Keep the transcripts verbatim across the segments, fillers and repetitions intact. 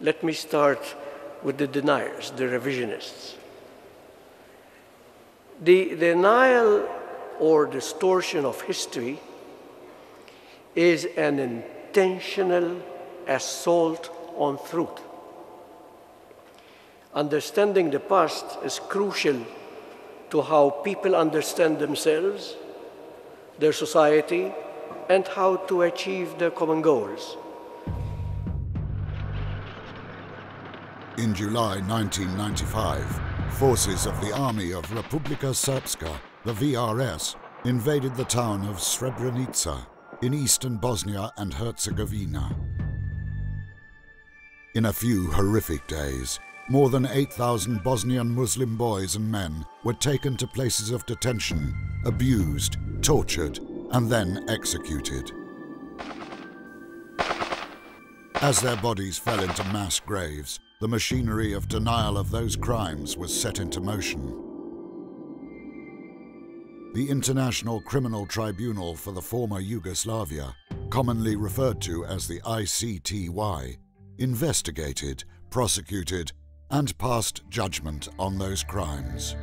Let me start with the deniers, the revisionists. The denial or distortion of history is an intentional assault on truth. Understanding the past is crucial to how people understand themselves, their society, and how to achieve their common goals. In July nineteen ninety-five, forces of the Army of Republika Srpska, the V R S, invaded the town of Srebrenica in eastern Bosnia and Herzegovina. In a few horrific days, more than eight thousand Bosnian Muslim boys and men were taken to places of detention, abused, tortured, and then executed. As their bodies fell into mass graves, the machinery of denial of those crimes was set into motion. The International Criminal Tribunal for the former Yugoslavia, commonly referred to as the I C T Y, investigated, prosecuted, and passed judgment on those crimes.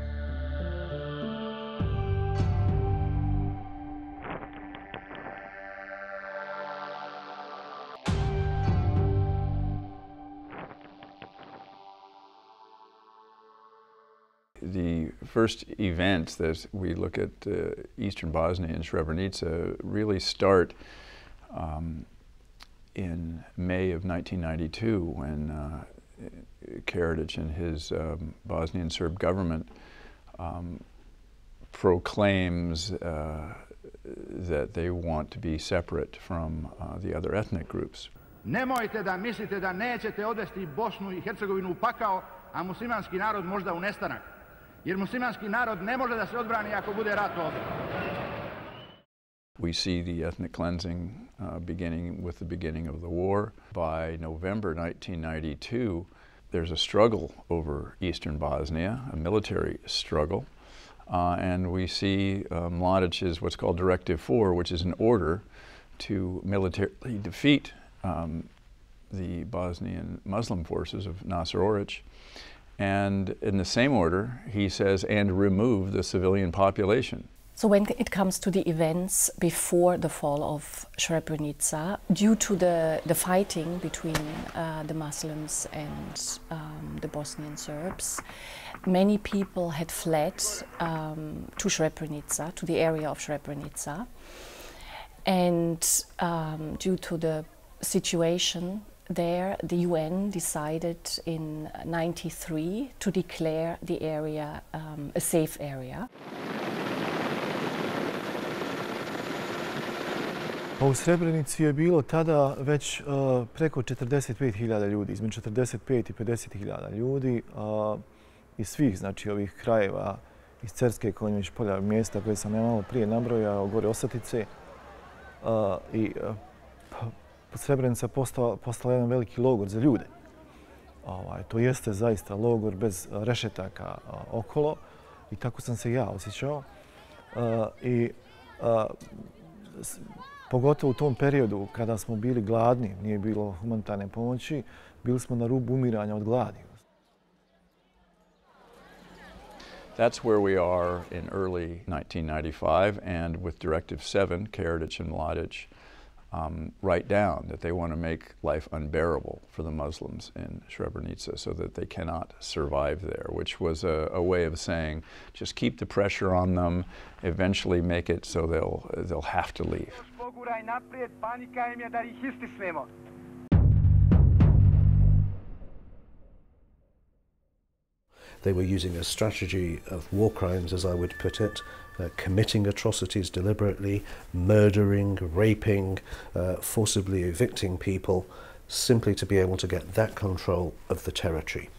The first events that we look at uh, Eastern Bosnia and Srebrenica really start um, in May of nineteen ninety-two when uh, Karadžić and his um, Bosnian Serb government um, proclaims uh, that they want to be separate from uh, the other ethnic groups. Nemojte da mislite da nećete odvesti Bosnu I Hercegovinu u pakao, a muslimanski narod možda u nestanak. Jer muslimanski narod ne može da se odbrani ako bude rat ovdje. We see the ethnic cleansing uh, beginning with the beginning of the war. By November nineteen ninety-two, there's a struggle over eastern Bosnia, a military struggle, uh, and we see uh, Mladic's what's called Directive four, which is an order to militarily defeat um, the Bosnian Muslim forces of Nasser Oric. And in the same order, he says, and remove the civilian population. So when it comes to the events before the fall of Srebrenica, due to the, the fighting between uh, the Muslims and um, the Bosnian Serbs, many people had fled um, to Srebrenica, to the area of Srebrenica. And um, due to the situation there, the U N decided in ninety-three to declare the area um, a safe area. Pa u Srebrenici je bilo tada već uh, preko četrdeset pet hiljada ljudi, između četrdeset pet i pedeset hiljada ljudi uh, iz svih, znači ovih krajeva iz Cerske, Konjević polja, mjesta koje sam ja malo prije nabrojao, gore Osjetice uh, i uh, Srebrenica postala, postala jedan veliki logor za ljude. Ovaj, to jeste zaista logor bez rešetaka a, okolo I tako sam se ja osjećao. A, i, a, s, pogotovo u tom periodu kada smo bili gladni, nije bilo humanitarne pomoći, bili smo na rubu umiranja od gladi. That's where we are in early nineteen ninety-five and with Directive seven, Karadžić and Mladic Um, write down that they want to make life unbearable for the Muslims in Srebrenica so that they cannot survive there, which was a, a way of saying just keep the pressure on them, eventually make it so they'll, they'll have to leave. They were using a strategy of war crimes, as I would put it, uh, committing atrocities deliberately, murdering, raping, uh, forcibly evicting people, simply to be able to get that control of the territory.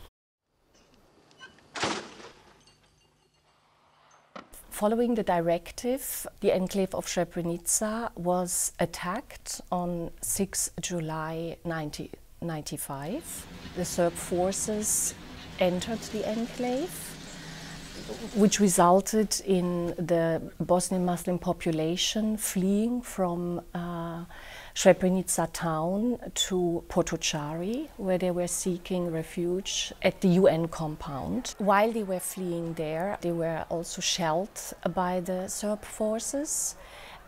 Following the directive, the enclave of Srebrenica was attacked on the sixth of July nineteen ninety-five. The Serb forces entered the enclave, which resulted in the Bosnian Muslim population fleeing from uh, Srebrenica town to Potočari, where they were seeking refuge at the U N compound. While they were fleeing there, they were also shelled by the Serb forces,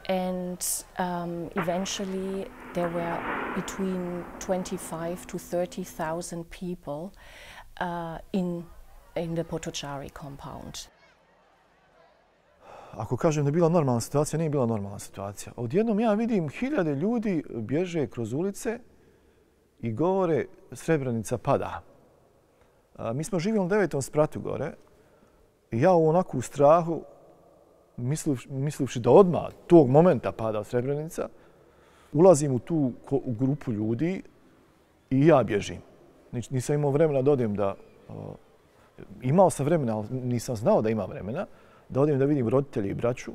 and um, eventually there were between twenty-five to thirty thousand people uh, in, in the Potočari compound. Ako kažem da je bila normalna situacija, nije bila normalna situacija. Odjednom ja vidim hiljade ljudi bježe kroz ulice I govore Srebrenica pada. A, mi smo živjeli u devetom spratu gore I ja onako u strahu, mislivši da odmah tog momenta pada Srebrenica, ulazim u tu u grupu ljudi I ja bježim. Nisam imao vremena da odem da... O, imao sam vremena, ali nisam znao da ima vremena. Da odim da vidim roditelje I braću,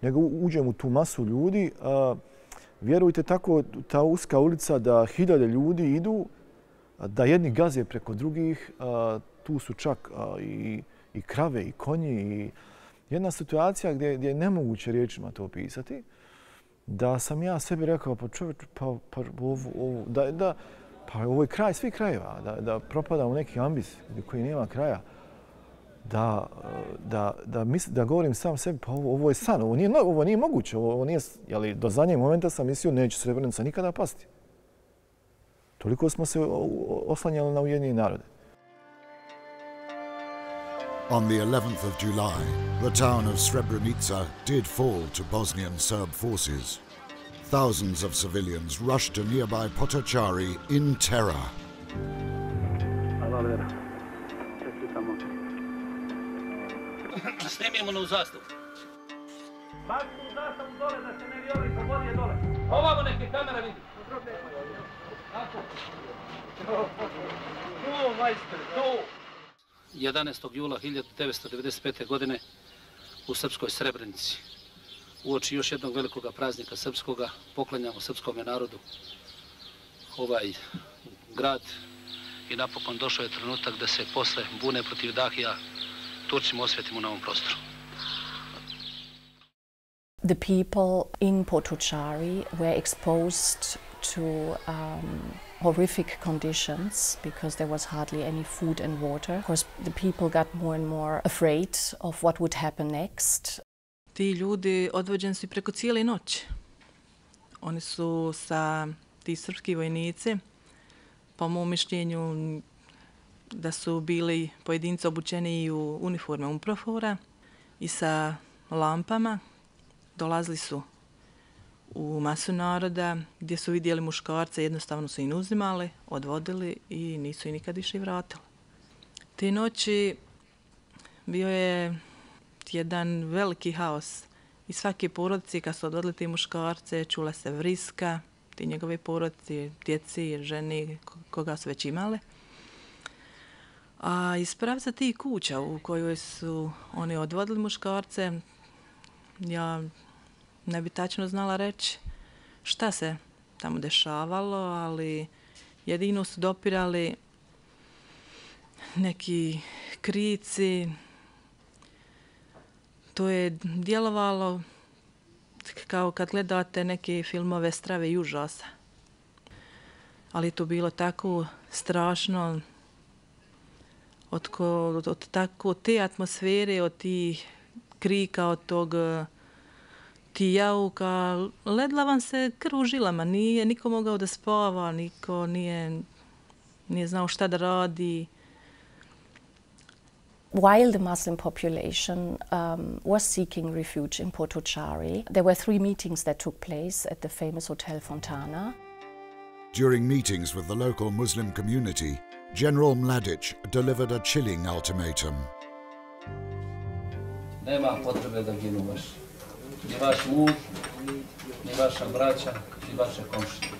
nego uđem u tu masu ljudi. Vjerujte, tako ta uska ulica da hiljade ljudi idu, da jedni gaze preko drugih. Tu su čak I, I krave I konji. I jedna situacija gdje, gdje je nemoguće riječima to opisati. Da sam ja sebi rekao, pa čovječ, pa, pa ovo, ovo, da, da, pa ovo je kraj svih krajeva, da, da propada u neki ambis koji nema kraja. Da, da, da, misl, da govorim sam sebi, pa ovo, ovo je san, ovo nije, ovo nije moguće, ovo nije, jeli, do zadnjeg momenta sam mislio neće Srebrenica nikada pasti. Toliko smo se oslanjali na Ujedinjene narode. On the eleventh of July, the town of Srebrenica did fall to Bosnian Serb forces. Thousands of civilians rushed to nearby Potočari in terror. jedanaestog jula hiljadu devetsto devedeset pete. godine u Srpskoj Srebrenici. Uoči još jednog velikog praznika srpskoga poklanjamo srpskom narodu ovaj grad I napokon došao je trenutak da se posle bune protiv Dahija Turcima osvetimo na ovom prostoru. The people in Potočari were exposed to um, horrific conditions because there was hardly any food and water. Of course, the people got more and more afraid of what would happen next. Ti ljudi odvođeni su preko cijele noći. Oni su sa ti srpski vojnici, po mom mišljenju, da su bili pojedinci obučeni I u uniforme UNPROFOR-a I sa lampama. Dolazili su u masu naroda gdje su vidjeli muškarce, jednostavno su ih uzimali, odvodili I nisu ih nikad više vratili. Te noći bio je jedan veliki haos. I svake porodice kad su odvodili te muškarce čula se vriska, te njegove porodice, djeci, ženi, koga su već imali. A iz pravca tih kuća u kojoj su oni odvodili muškarce, ja ne bi tačno znala reći šta se tamo dešavalo, ali jedino su dopirali neki krici. To je djelovalo kao kad gledate neke filmove strave I užasa. Ali to bilo tako strašno, Od, od, od tako te atmosfere, od tih krika, od tog tijauka, ledla vam se krv u žilama, nije niko mogao da spava, niko nije, nije znao šta da radi. While the Muslim population um, was seeking refuge in Potočari, there were three meetings that took place at the famous Hotel Fontana. During meetings with the local Muslim community, General Mladic delivered a chilling ultimatum. Nema potrebe da ginu baš. Ni vaš muž, ni vaša braća, ni vaše komšije.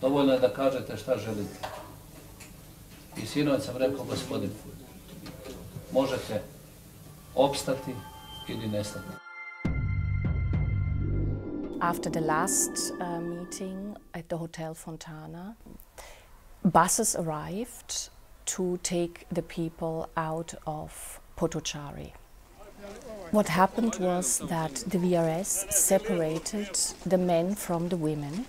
Dovoljno je da kažete šta želite. I sinoć sam rekao gospodinu, možete opstati ili nestati. After the last uh, meeting at the Hotel Fontana, buses arrived to take the people out of Potočari. What happened was that the V R S separated the men from the women.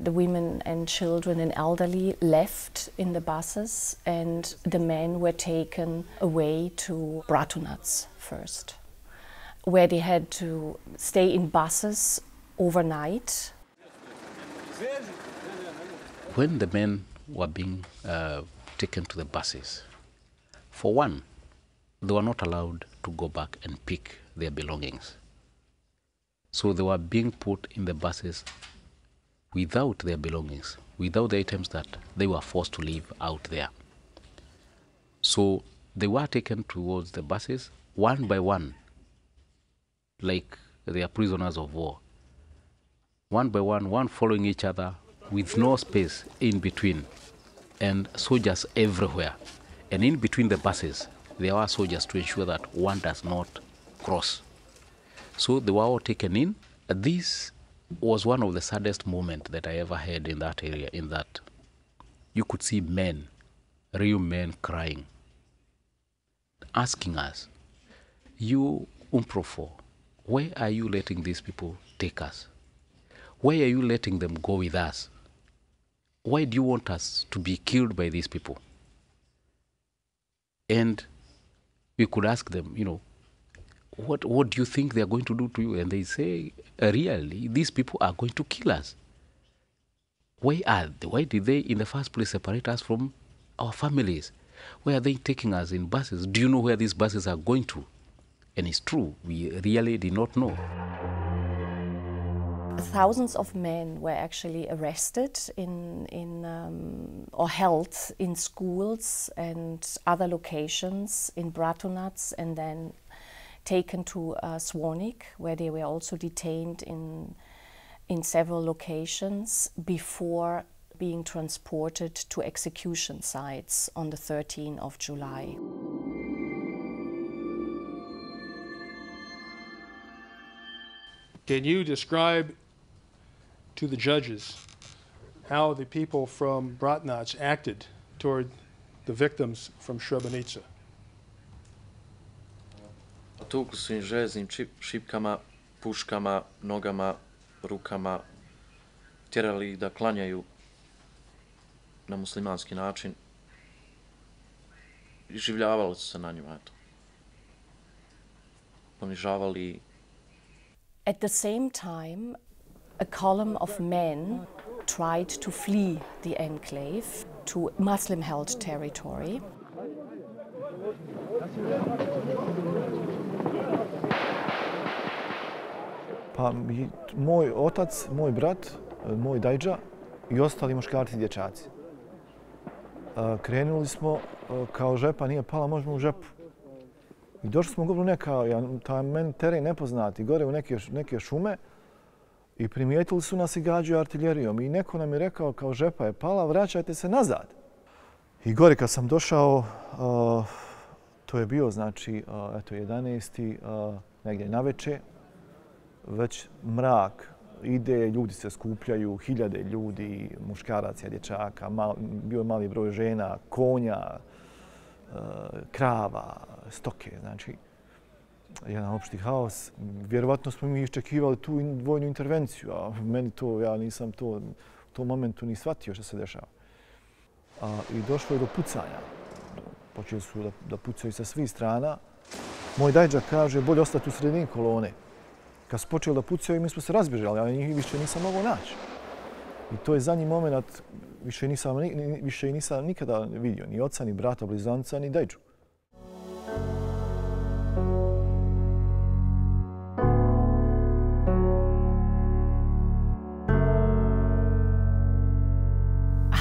The women and children and elderly left in the buses, and the men were taken away to Bratunac first, where they had to stay in buses overnight. When the men were being uh, taken to the buses, for one, they were not allowed to go back and pick their belongings. So they were being put in the buses without their belongings, without the items that they were forced to leave out there. So they were taken towards the buses one by one, like they are prisoners of war. One by one, one following each other, with no space in between, and soldiers everywhere. And in between the buses, there are soldiers to ensure that one does not cross. So they were all taken in. This was one of the saddest moments that I ever had in that area, in that you could see men, real men, crying, asking us, you Umprofo, where are you letting these people take us? Why are you letting them go with us? Why do you want us to be killed by these people? And we could ask them, you know, what, what do you think they are going to do to you? And they say, really, these people are going to kill us. Why are they? Why did they in the first place separate us from our families? Why are they taking us in buses? Do you know where these buses are going to? And it's true, we really did not know. Thousands of men were actually arrested in, in, um, or held in schools and other locations in Bratunac, and then taken to uh, Zvornik, where they were also detained in, in several locations before being transported to execution sites on the thirteenth of July. Can you describe to the judges how the people from Bratunac acted toward the victims from Srebrenica? Tukli su im željeznim šipkama, puškama, nogama, rukama, tjerali ih da klanjaju na muslimanski način. Življavali su se na njima, eto. Ponižavali. At the same time, a column of men tried to flee the enclave to Muslim-held territory. Pa mi, moj otac, moj brat, moj dajđa I ostali muškarci I dječaci. Krenuli smo kao žepa nije pala, možemo u žepu. I došli smo u neka, taj men teren nepoznati, gore u neke, neke šume I primijetili su nas I gađaju artiljerijom. I neko nam je rekao kao žepa je pala, vraćajte se nazad. I gore kad sam došao, uh, to je bio znači uh, eto, jedanaesti uh, negdje na večer, već mrak ide, ljudi se skupljaju, hiljade ljudi, muškaraca, dječaka, mal, bio je mali broj žena, konja, krava, stoke, znači jedan opšti haos. Vjerovatno smo mi iščekivali tu vojnu intervenciju, a meni to, ja nisam to u tom momentu ni shvatio što se dešava. A, I došlo je do pucanja. Počeli su da, da pucaju sa svih strana. Moj dajđa kaže bolje ostati u sredini kolone. Kad su počeli da pucaju, mi smo se razbježali, ali njih više nisam mogao naći. I to je zadnji moment, više nisam, više nisam nikada vidio, ni oca, ni brata, blizanca, ni dajđu.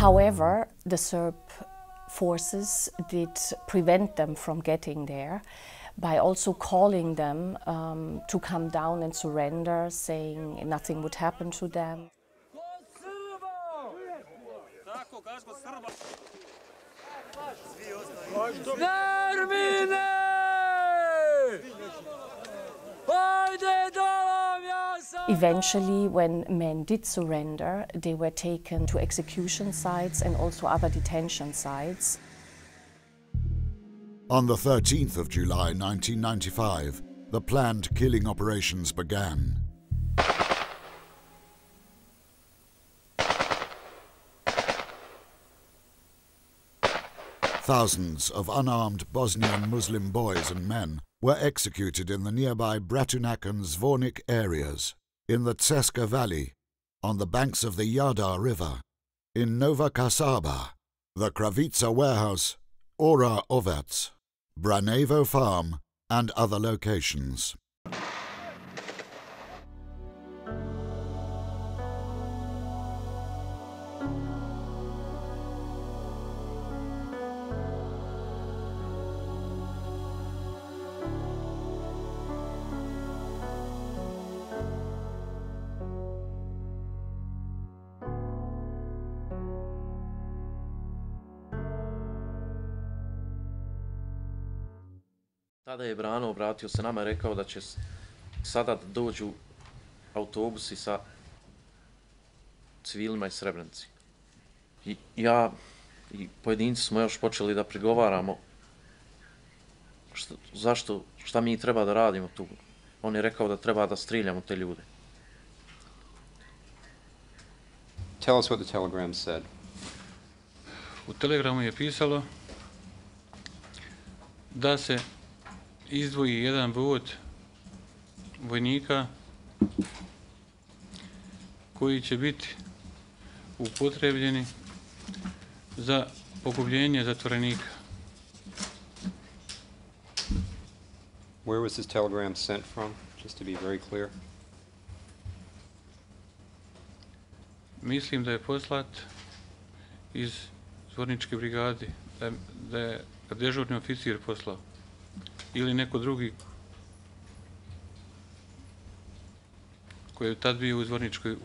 However, the Serb forces did prevent them from getting there by also calling them um, to come down and surrender, saying nothing would happen to them. Eventually, when men did surrender, they were taken to execution sites and also other detention sites. On the thirteenth of July nineteen ninety-five, the planned killing operations began. Thousands of unarmed Bosnian Muslim boys and men were executed in the nearby Bratunac and Zvornik areas, in the Ceska Valley, on the banks of the Jadar River, in Nova Kasaba, the Kravica warehouse, Oraovac, Branjevo farm, and other locations. Tada je Brano obratio se nama I rekao da će sada dođu autobusi sa civilima iz Srebrenice. I ja I pojedinci smo još počeli da pregovaramo zašto, šta mi treba da radimo tu. On je rekao da treba da streljamo te ljude. Tell us what the telegram said. U telegramu je pisalo da se izdvoji jedan vod vojnika koji će biti upotrebljeni za pokupljenje zatvorenika. Where was this telegram sent from? Just to be very clear. Mislim da je poslat iz Zvorničke brigade, da je dežurni oficir poslao. Ili neko drugi koji je tad bio u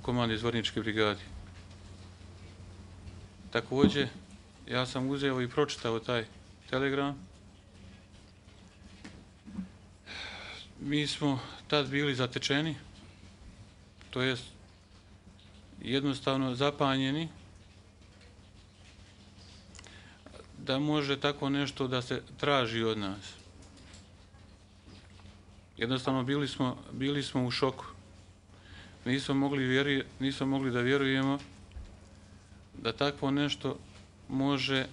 komandi Zvorničke brigade. Također, ja sam uzeo I pročitao taj telegram. Mi smo tad bili zatečeni, to jest jednostavno zapanjeni da može tako nešto da se traži od nas. Jednostavno bili smo, bili smo u šoku. Nismo mogli, vjeri, nismo mogli da vjerujemo da takvo nešto može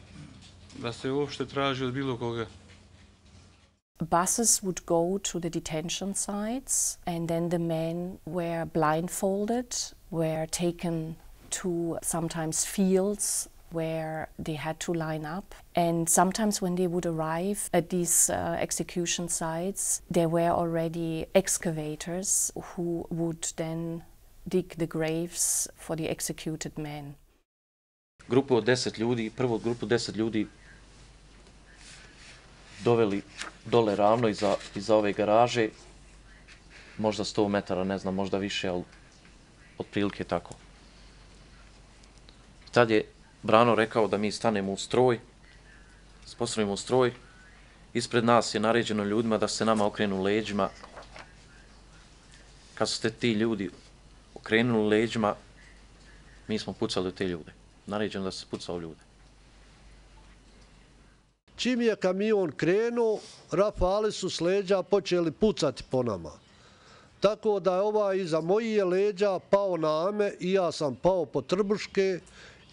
da se uopšte traži od bilo koga. Buses would go to the detention sites and then the men were blindfolded, were taken to sometimes fields where they had to line up. And sometimes when they would arrive at these uh, execution sites, there were already excavators who would then dig the graves for the executed men. Grupu od deset ljudi, prvo grupu deset ljudi doveli dole ravno iza, iza ove garaže, možda sto metara, ne znam, možda više, ali otprilike tako. Tad je Brano rekao da mi stanemo u stroj, spostavimo u stroj. Ispred nas je naređeno ljudima da se nama okrenu leđima. Kad su se ti ljudi okrenuli leđima, mi smo pucali u te ljude. Naređeno da se puca u ljude. Čim je kamion krenuo, rafali su s leđa počeli pucati po nama. Tako da je ovaj iza mojih leđa pao na me I ja sam pao po trbuške.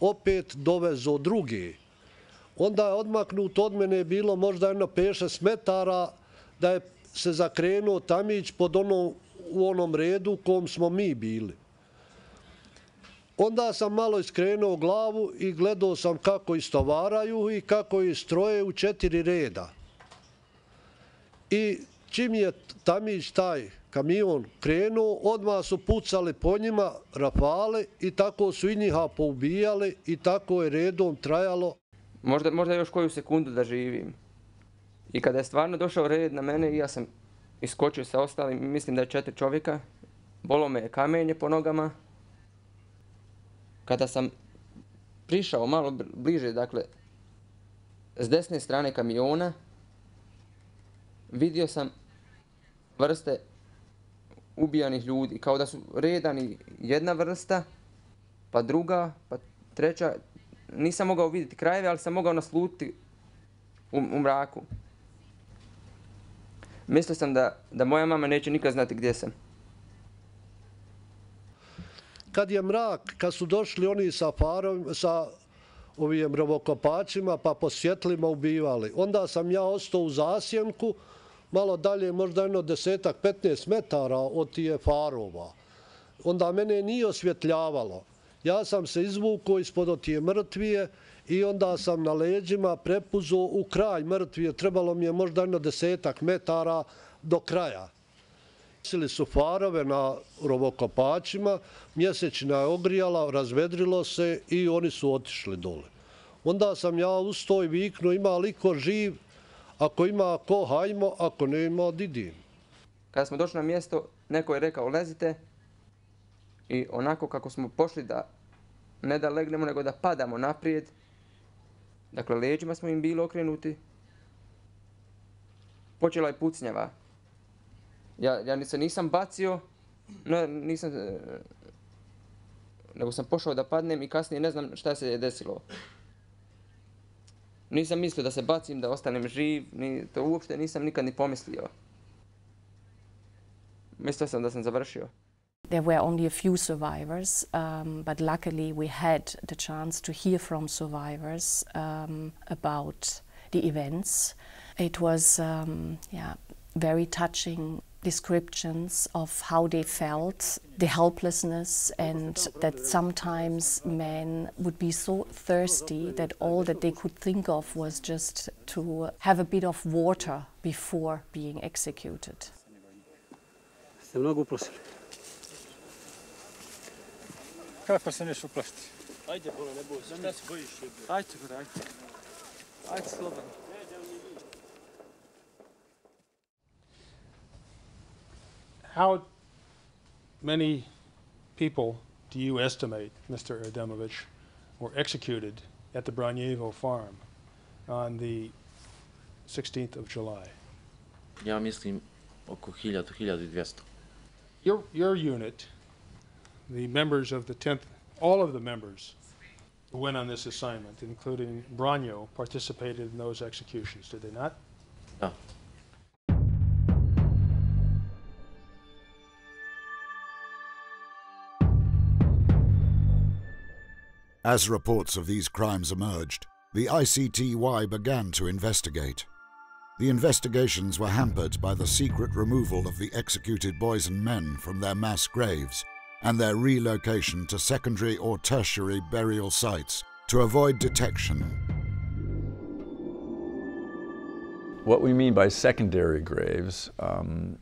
opet dovezo drugi. Onda je odmaknut od mene bilo možda jedno pet šest metara da je se zakrenuo tamić pod ono, u onom redu u kom smo mi bili. Onda sam malo iskrenuo glavu I gledao sam kako istovaraju I kako istroje u četiri reda. I čim je tamić taj kamion krenuo, odmah su pucali po njima rafale I tako su I njiha poubijali I tako je redom trajalo. Možda još koju sekundu da živim. I kada je stvarno došao red na mene I ja sam iskočio sa ostalim, mislim da je četiri čovjeka, bolo me je kamenje po nogama. Kada sam prišao malo bliže, dakle, s desne strane kamiona, vidio sam vrste ubijanih ljudi, kao da su redani jedna vrsta, pa druga, pa treća. Nisam mogao vidjeti krajeve, ali sam mogao naslutiti u mraku. Mislio sam da moja mama neće nikad znati gdje sam. Kad je mrak, kad su došli oni sa ovim rovokopačima pa po svjetlima ubivali, onda sam ja ostao u zasjenku, malo dalje, možda jedno desetak, petnaest metara od tije farova. Onda mene nije osvjetljavalo. Ja sam se izvukao ispod od tije mrtvije I onda sam na leđima prepuzo u kraj mrtvije. Trebalo mi je možda jedno desetak metara do kraja. Sili su farove na rovokopačima, mjesečina je ogrijala, razvedrilo se I oni su otišli dole. Onda sam ja ustao I viknuo, ima li ko živ? Ako ima ko, hajmo, ako ne ima, didim. Kada smo došli na mjesto, neko je rekao lezite I onako kako smo pošli da ne da legnemo, nego da padamo naprijed. Dakle, leđima smo im bili okrenuti. Počela je pucnjava. Ja se nisam bacio, nego sam pošao da padnem I kasnije ne znam šta se je desilo. Nisam mislio da se bacim, da ostanem živ, to uopšte nisam nikad ni pomislio. Mislio sam da sam završio. There were only a few survivors, um, but luckily we had the chance to hear from survivors um, about the events. It was um, yeah, very touching descriptions of how they felt, the helplessness, and that sometimes men would be so thirsty that all that they could think of was just to have a bit of water before being executed. How many people do you estimate, Mister Erdemović, were executed at the Branjevo farm on the sixteenth of July? Ja mislim oko hiljadu, hiljadu i dvjesto. Your, your unit, the members of the tenth, all of the members who went on this assignment, including Branjo, participated in those executions, did they not? No. As reports of these crimes emerged, the I C T Y began to investigate. The investigations were hampered by the secret removal of the executed boys and men from their mass graves and their relocation to secondary or tertiary burial sites to avoid detection. What we mean by secondary graves, um,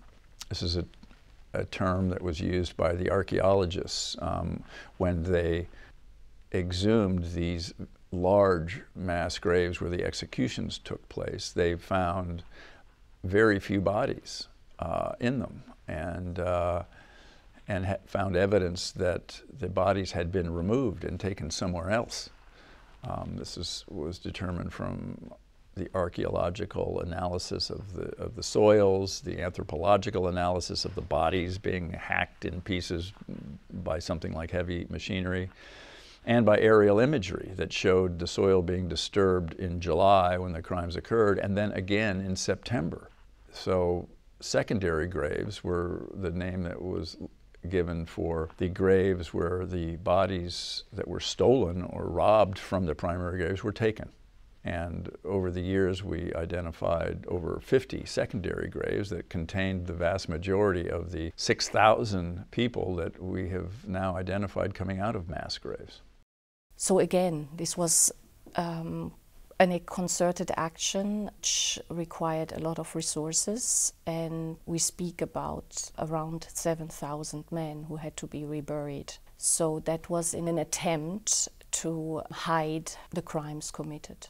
this is a, a term that was used by the archaeologists um, when they exhumed these large mass graves where the executions took place, they found very few bodies uh, in them, and uh, and ha found evidence that the bodies had been removed and taken somewhere else. Um, this is, was determined from the archaeological analysis of the of the soils, the anthropological analysis of the bodies being hacked in pieces by something like heavy machinery, and by aerial imagery that showed the soil being disturbed in July when the crimes occurred, and then again in September. So secondary graves were the name that was given for the graves where the bodies that were stolen or robbed from the primary graves were taken. And over the years, we identified over fifty secondary graves that contained the vast majority of the six thousand people that we have now identified coming out of mass graves. So again, this was um, and a concerted action which required a lot of resources, and we speak about around seven thousand men who had to be reburied. So that was in an attempt to hide the crimes committed.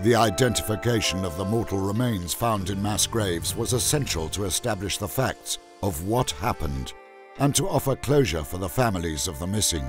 The identification of the mortal remains found in mass graves was essential to establish the facts of what happened and to offer closure for the families of the missing.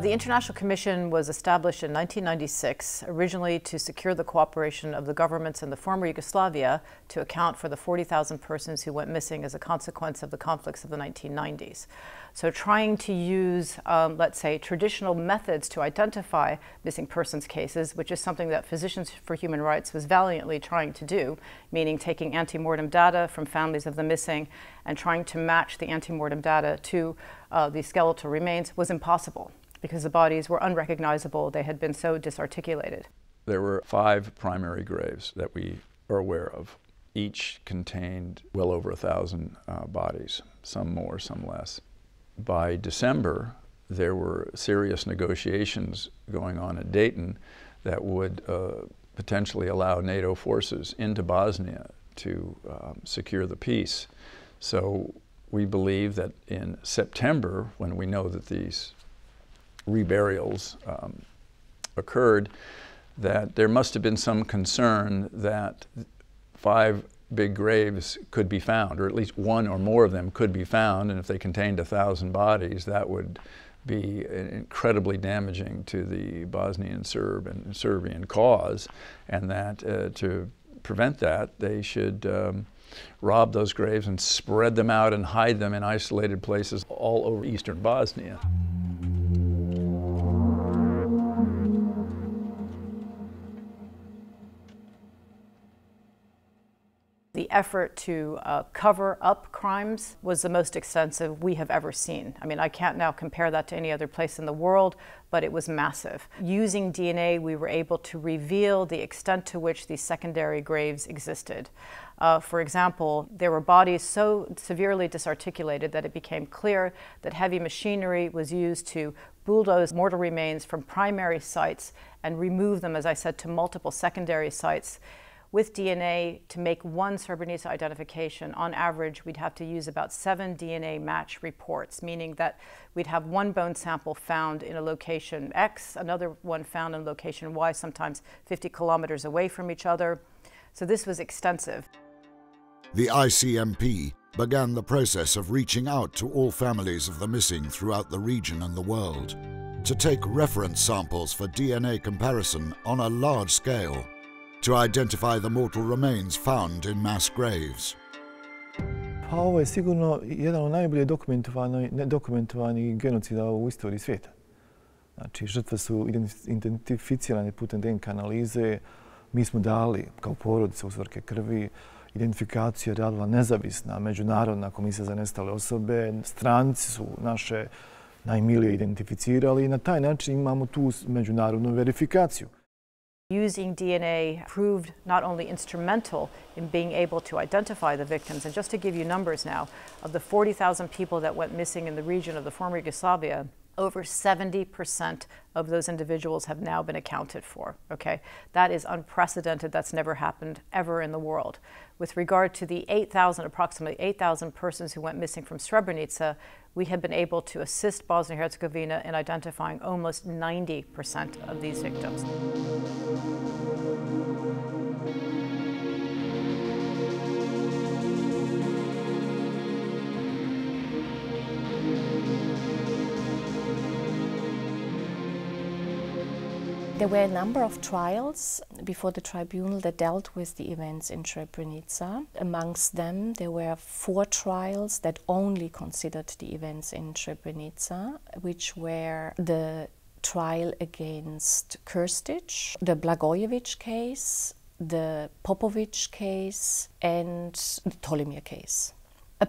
The International Commission was established in nineteen ninety-six, originally to secure the cooperation of the governments in the former Yugoslavia to account for the forty thousand persons who went missing as a consequence of the conflicts of the nineteen nineties. So trying to use, um, let's say, traditional methods to identify missing persons cases, which is something that Physicians for Human Rights was valiantly trying to do, meaning taking anti-mortem data from families of the missing and trying to match the anti-mortem data to uh, the skeletal remains, was impossible, because the bodies were unrecognizable. They had been so disarticulated. There were five primary graves that we are aware of. Each contained well over a thousand uh, bodies, some more, some less. By December, there were serious negotiations going on at Dayton that would uh, potentially allow NATO forces into Bosnia to um, secure the peace. So we believe that in September, when we know that these reburials um, occurred, that there must have been some concern that five big graves could be found, or at least one or more of them could be found, and if they contained a thousand bodies, that would be incredibly damaging to the Bosnian Serb and Serbian cause, and that uh, to prevent that, they should um, rob those graves and spread them out and hide them in isolated places all over eastern Bosnia. The effort to uh, cover up crimes was the most extensive we have ever seen. I mean, I can't now compare that to any other place in the world, but it was massive. Using D N A, we were able to reveal the extent to which these secondary graves existed. Uh, for example, there were bodies so severely disarticulated that it became clear that heavy machinery was used to bulldoze mortal remains from primary sites and remove them, as I said, to multiple secondary sites. With D N A, to make one Srebrenica identification, on average, we'd have to use about seven D N A match reports, meaning that we'd have one bone sample found in a location X, another one found in location Y, sometimes fifty kilometers away from each other. So this was extensive. The I C M P began the process of reaching out to all families of the missing throughout the region and the world to take reference samples for D N A comparison on a large scale, to identify the mortal remains found in mass graves. Pa ovo je sigurno jedan od najbolje dokumentovanih genocida u istoriji svijeta. Znači, žrtve su identificirane putem D N K analize. Mi smo dali, kao porodica, uzorke krvi. Identifikaciju je radila nezavisna međunarodna komisija za nestale osobe. Stranci su naše najmilije identificirali i na taj način imamo tu međunarodnu verifikaciju. Using D N A proved not only instrumental in being able to identify the victims, and just to give you numbers now, of the forty thousand people that went missing in the region of the former Yugoslavia, over seventy percent of those individuals have now been accounted for, okay? That is unprecedented. That's never happened ever in the world. With regard to the eight thousand, approximately eight thousand persons who went missing from Srebrenica, we have been able to assist Bosnia and Herzegovina in identifying almost ninety percent of these victims. There were a number of trials before the tribunal that dealt with the events in Srebrenica. Amongst them, there were four trials that only considered the events in Srebrenica, which were the trial against Krstić, the Blagojević case, the Popović case, and the Tolimir case.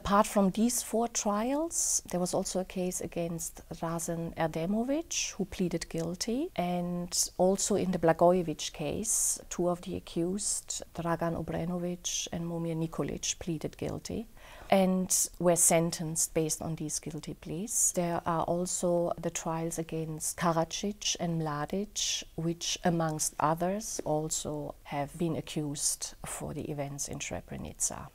Apart from these four trials, there was also a case against Dražen Erdemović, who pleaded guilty, and also in the Blagojević case, two of the accused, Dragan Obrenovic and Momir Nikolic, pleaded guilty and were sentenced based on these guilty pleas. There are also the trials against Karadžić and Mladic, which amongst others also have been accused for the events in Srebrenica.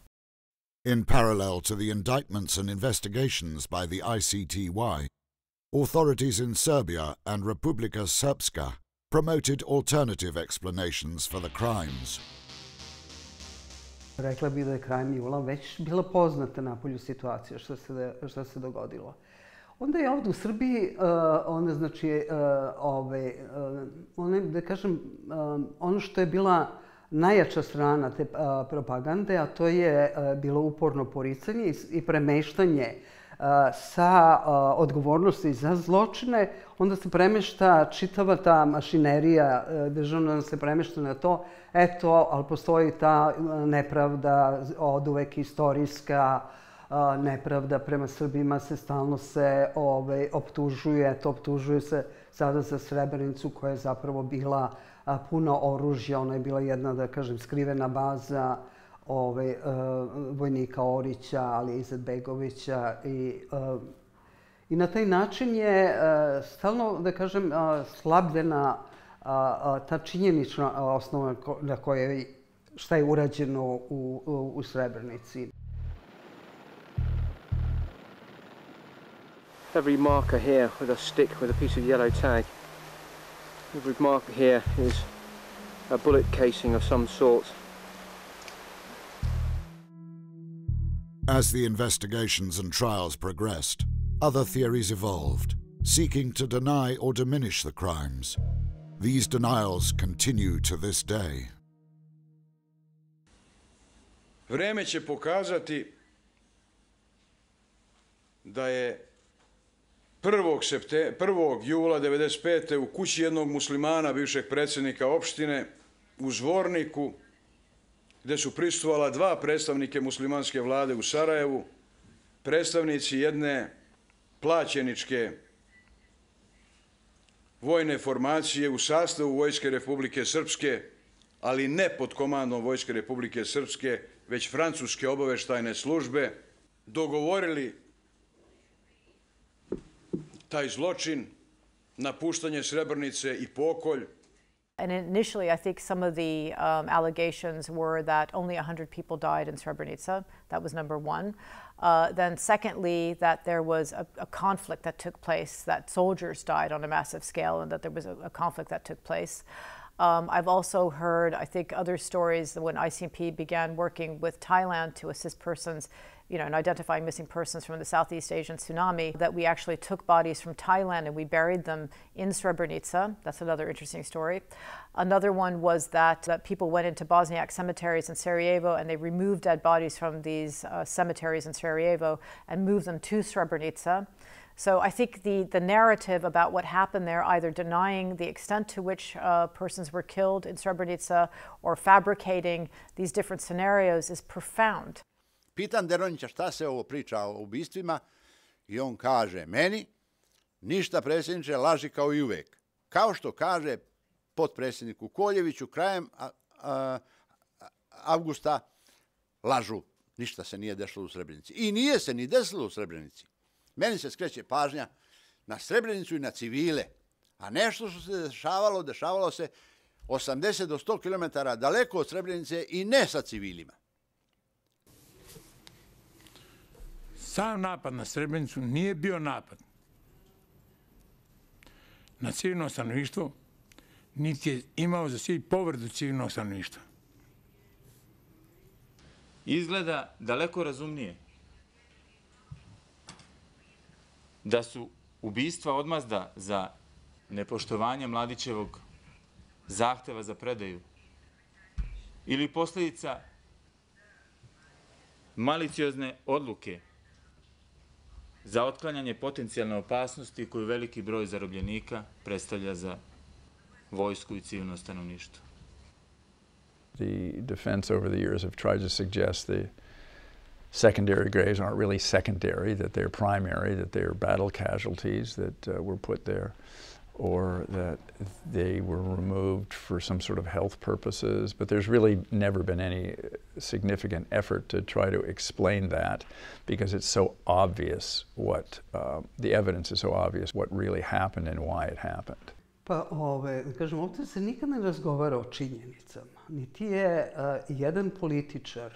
In parallel to the indictments and investigations by the I C T Y, authorities in Serbia and Republika Srpska promoted alternative explanations for the crimes. Rekla bih da je krajem jula već bila poznata napolju situacija što se što se dogodilo. Onda je ovdje u Srbiji onda znači ove one da kažem ono što je bila najjača strana te propagande, a to je bilo uporno poricanje i premeštanje sa odgovornosti za zločine, onda se premešta čitava ta mašinerija, državno se premešta na to, eto, ali postoji ta nepravda od uvek istorijska, nepravda prema Srbima se stalno se optužuje, to optužuje se sada za Srebrenicu koja je zapravo bila puno oružja, ona je bila jedna, da kažem, skrivena baza ove vojnika Orića, ali i Izetbegovića i i na taj način je stalno, da kažem, slabljena ta činjenična osnova na kojoj šta je urađeno u u Srebrenici. Every marker here with a stick with a piece of yellow tag. Every marker here is a bullet casing of some sort. As the investigations and trials progressed, other theories evolved, seeking to deny or diminish the crimes. These denials continue to this day. Vreme će pokazati da je prvog jula hiljadu devetsto devedeset pete u kući jednog muslimana, bivšeg predsjednika opštine, u Zvorniku, gde su prisustvovala dva predstavnike muslimanske vlade u Sarajevu, predstavnici jedne plaćeničke vojne formacije u sastavu Vojske Republike Srpske, ali ne pod komandom Vojske Republike Srpske, već francuske obaveštajne službe, dogovorili taj zločin, napuštanje Srebrenice I pokolj. And initially, I think some of the um, allegations were that only one hundred people died in Srebrenica. That was number one. Uh, then secondly, that there was a, a conflict that took place, that soldiers died on a massive scale, and that there was a, a conflict that took place. Um, I've also heard, I think, other stories when I C M P began working with Thailand to assist persons, you know, in identifying missing persons from the Southeast Asian tsunami, that we actually took bodies from Thailand and we buried them in Srebrenica. That's another interesting story. Another one was that, that people went into Bosniak cemeteries in Sarajevo and they removed dead bodies from these uh, cemeteries in Sarajevo and moved them to Srebrenica. So I think the, the narrative about what happened there, either denying the extent to which uh, persons were killed in Srebrenica or fabricating these different scenarios, is profound. Pitan Deronića šta se ovo priča o ubistvima I on kaže meni, ništa predsjedniče, laži kao I uvek. Kao što kaže potpredsjedniku Koljeviću krajem a, a, avgusta, lažu, ništa se nije desilo u Srebrenici. I nije se ni desilo u Srebrenici. Meni se skreće pažnja na Srebrenicu I na civile, a nešto što se dešavalo, dešavalo se osamdeset do sto kilometara daleko od Srebrenice I ne sa civilima. Sam napad na Srebrenicu nije bio napad na civilno stanovništvo, niti je imao za cilj povredu civilnog stanovništva. Izgleda daleko razumnije da su ubistva odmazda za nepoštovanje Mladićevog zahteva za predaju ili posljedica maliciozne odluke za otklanjanje potencijalne opasnosti koju veliki broj zarobljenika predstavlja za vojsku I civilno stanovništvo. The defense over the years have tried to suggest the secondary graves aren't really secondary, that they're primary, that they're battle casualties that uh, were put there, or that they were removed for some sort of health purposes, but there's really never been any significant effort to try to explain that, because it's so obvious what, uh, the evidence is so obvious what really happened and why it happened. Pa ove, da kažem, ovdje se nikad ne razgovara o činjenicama. Niti je uh, jedan političar,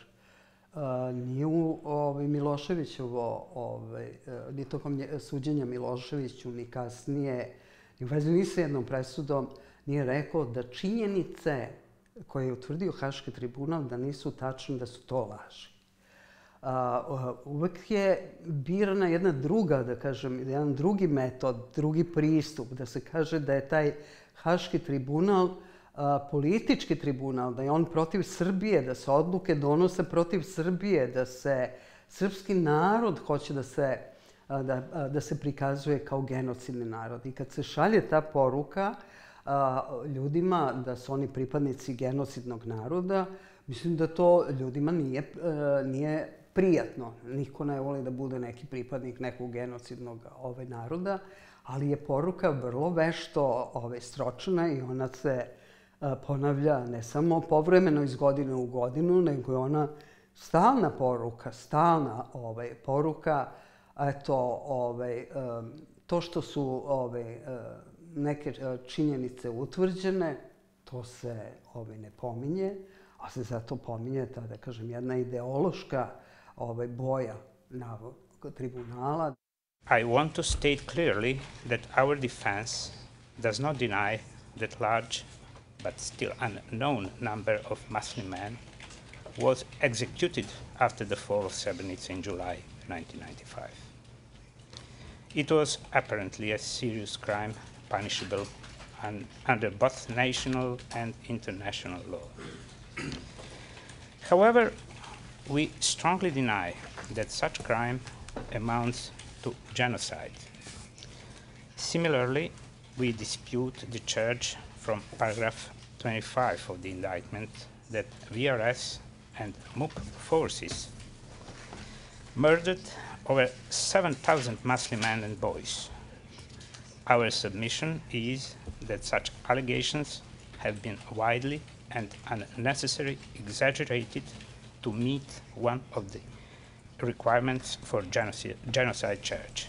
uh, ni u ove, Miloševićevo, ove, uh, ni tokom nje, suđenja Miloševiću, ni kasnije, I u vezi ni sa jednom presudom nije rekao da činjenice koje je utvrdio Haški tribunal da nisu tačne, da su to laži. Uvek je birana jedna druga, da kažem, jedan drugi metod, drugi pristup, da se kaže da je taj Haški tribunal politički tribunal, da je on protiv Srbije, da se odluke donose protiv Srbije, da se srpski narod hoće da se Da, da se prikazuje kao genocidni narod. I kad se šalje ta poruka a, ljudima da su oni pripadnici genocidnog naroda, mislim da to ljudima nije, a, nije prijatno. Niko ne voli da bude neki pripadnik nekog genocidnog ove, naroda, ali je poruka vrlo vešto ove, sročena I ona se a, ponavlja ne samo povremeno iz godine u godinu, nego je ona stalna poruka, stalna ove, poruka Eto, ove, to što su ove, neke činjenice utvrđene, to se ove, ne pominje, a se zato pominje ta, da kažem, jedna ideološka ove, boja na tribunala. I want to state clearly that our defense does not deny that large but still unknown number of Muslim men was executed after the fall of Srebrenica in July nineteen ninety-five. It was apparently a serious crime punishable un under both national and international law. However, we strongly deny that such crime amounts to genocide. Similarly, we dispute the charge from paragraph twenty-five of the indictment that V R S and M U P forces murdered over seven thousand Muslim men and boys. Our submission is that such allegations have been widely and unnecessarily exaggerated to meet one of the requirements for genocide, genocide charge.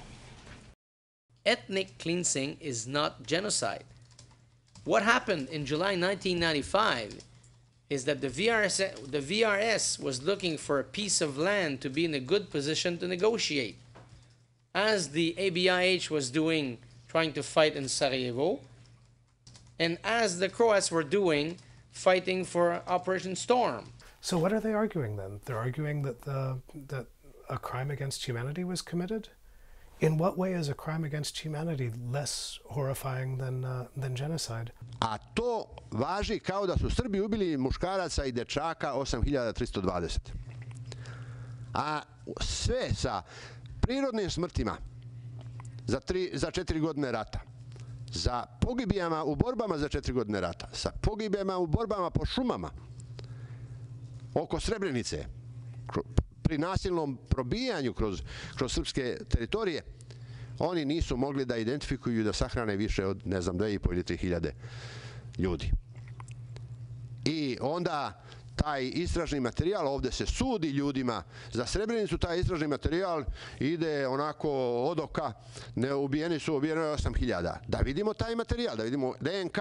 Ethnic cleansing is not genocide. What happened in July nineteen ninety-five is that the V R S, the V R S was looking for a piece of land to be in a good position to negotiate. As the A B I H was doing, trying to fight in Sarajevo, and as the Croats were doing, fighting for Operation Storm. So what are they arguing then? They're arguing that, the, that a crime against humanity was committed? In what way is a crime against humanity less horrifying than, uh, than genocide? A to važi kao da su Srbi ubili muškaraca I dečaka osam hiljada tristo dvadeset. A sve sa prirodnim smrtima za, tri, za četiri godine rata, za pogibijama u borbama za četiri godine rata, sa pogibijama u borbama po šumama oko Srebrenice, pri nasilnom probijanju kroz, kroz srpske teritorije, oni nisu mogli da identifikuju I da sahrane više od, ne znam, dve i pol ili tri hiljade ljudi. I onda taj istražni materijal, ovdje se sudi ljudima za Srebrenicu, taj istražni materijal ide onako od oka, ne ubijeni su, ubijeno je osam hiljada. Da vidimo taj materijal, da vidimo D N K.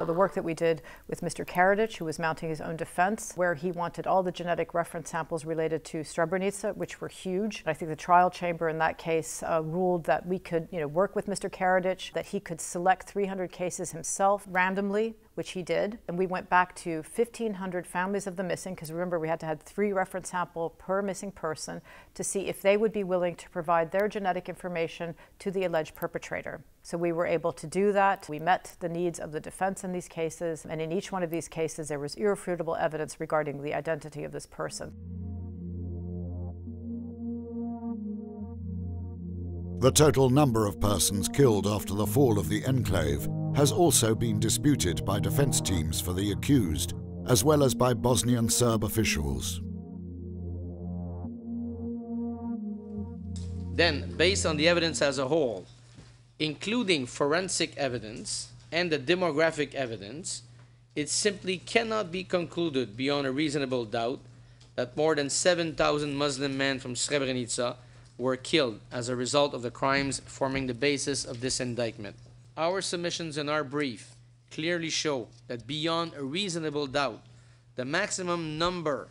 The work that we did with Mister Karadžić, who was mounting his own defense, where he wanted all the genetic reference samples related to Srebrenica, which were huge. I think the trial chamber in that case uh, ruled that we could, you know, work with Mister Karadžić, that he could select three hundred cases himself randomly, which he did. And we went back to fifteen hundred families of the missing, because remember we had to have three reference samples per missing person to see if they would be willing to provide their genetic information to the alleged perpetrator. So we were able to do that. We met the needs of the defense in these cases, and in each one of these cases there was irrefutable evidence regarding the identity of this person. The total number of persons killed after the fall of the enclave has also been disputed by defense teams for the accused, as well as by Bosnian Serb officials. Then, based on the evidence as a whole, including forensic evidence and the demographic evidence, it simply cannot be concluded beyond a reasonable doubt that more than seven thousand Muslim men from Srebrenica were killed as a result of the crimes forming the basis of this indictment. Our submissions in our brief clearly show that beyond a reasonable doubt, the maximum number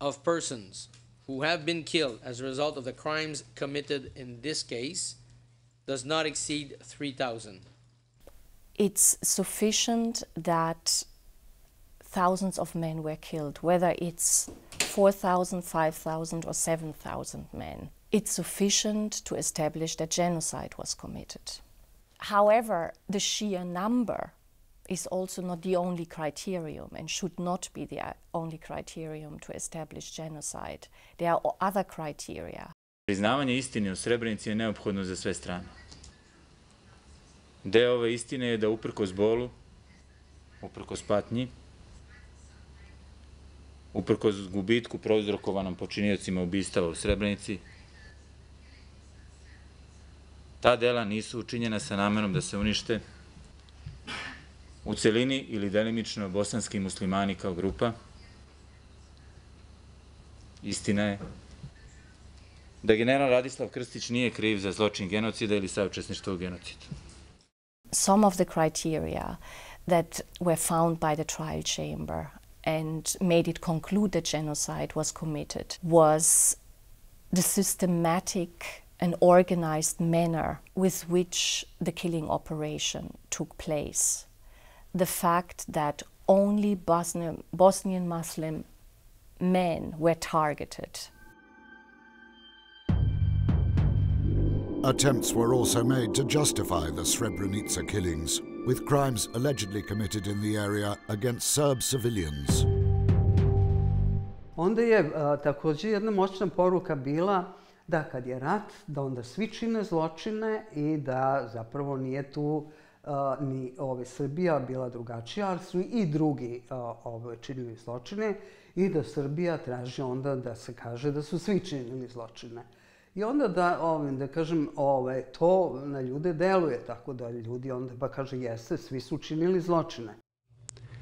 of persons who have been killed as a result of the crimes committed in this case does not exceed three thousand. It's sufficient that thousands of men were killed, whether it's four thousand, five thousand or seven thousand men. It's sufficient to establish that genocide was committed. However, the sheer number is also not the only criterion and should not be the only criterion to establish genocide. There are other criteria. Priznavanje istine u Srebrenici je neophodno za sve strane. Deo ove istine je da uprkos bolu, uprkos patnji, uprkos gubitku prouzrokovanom počiniocima ubistava u Srebrenici, ta dela nisu učinjena sa namerom da se unište u celini ili delimično bosanski muslimani kao grupa. Istina je da general Radislav Krstić nije kriv za zločin genocida ili saučesništvo u genocidu. Some of the criteria that were found by the trial chamber and made it conclude that genocide was committed was the systematic and organized manner with which the killing operation took place. The fact that only Bosnian, Bosnian Muslim men were targeted. Attempts were also made to justify the Srebrenica killings, with crimes allegedly committed in the area against Serb civilians. Onda je također jedna moćna poruka bila da kad je rat, da onda svi čine zločine I da zapravo nije tu ni Srbija bila drugačija, ali su I drugi činili zločine I da Srbija traži onda da se kaže da su svi činili zločine. I onda da kažem to na ljude deluje, tako da ljudi onda pa kaže jeste, svi su činili zločine.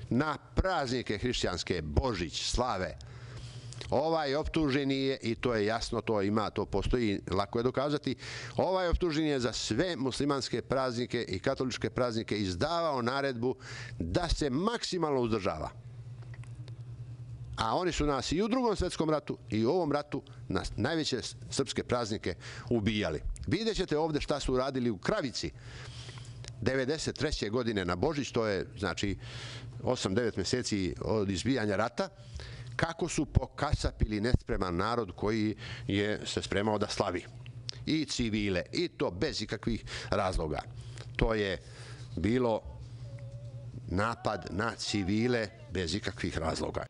Na praznike hrišćanske, Božić, slave, ovaj optužen je, I to je jasno, to ima, to postoji, lako je dokazati, ovaj optužen je za sve muslimanske praznike I katoličke praznike izdavao naredbu da se maksimalno uzdržava. A oni su nas I u drugom svjetskom ratu I u ovom ratu na najveće srpske praznike ubijali. Vidjet ćete ovdje šta su radili u Kravici devedeset treće godine na Božić, to je znači osam devet mjeseci od izbijanja rata, kako su pokasapili nespreman narod koji je se spremao da slavi. I civile, I to bez ikakvih razloga. To je bilo napad na civile bez ikakvih razloga.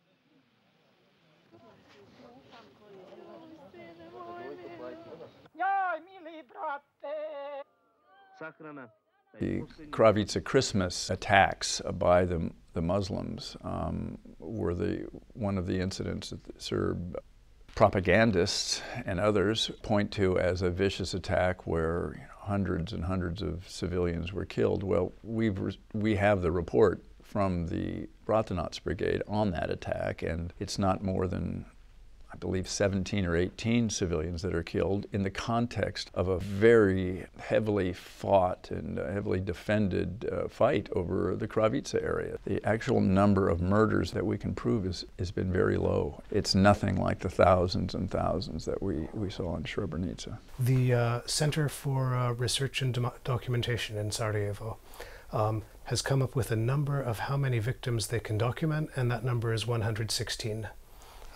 The Kravica Christmas attacks by the, the Muslims um, were the, one of the incidents that the Serb propagandists and others point to as a vicious attack where you know, hundreds and hundreds of civilians were killed. Well, we've, we have the report from the Bratunac's brigade on that attack, and it's not more than I believe seventeen or eighteen civilians that are killed in the context of a very heavily fought and heavily defended uh, fight over the Kravica area. The actual number of murders that we can prove is, has been very low. It's nothing like the thousands and thousands that we, we saw in Srebrenica. The uh, Center for uh, Research and Do- Documentation in Sarajevo um, has come up with a number of how many victims they can document, and that number is one hundred sixteen.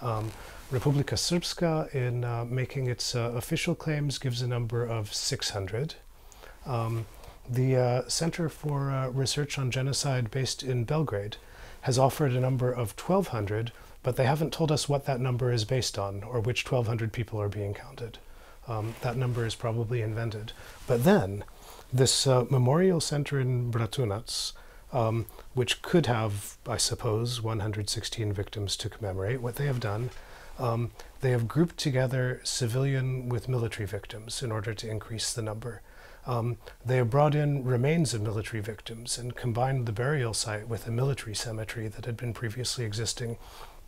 Um, Republika Srpska, in uh, making its uh, official claims, gives a number of six hundred. Um, the uh, Center for uh, Research on Genocide, based in Belgrade, has offered a number of twelve hundred, but they haven't told us what that number is based on or which twelve hundred people are being counted. Um, that number is probably invented. But then, this uh, memorial center in Bratunac um, which could have, I suppose, one hundred sixteen victims to commemorate. What they have done, um, they have grouped together civilian with military victims in order to increase the number. Um, they have brought in remains of military victims and combined the burial site with a military cemetery that had been previously existing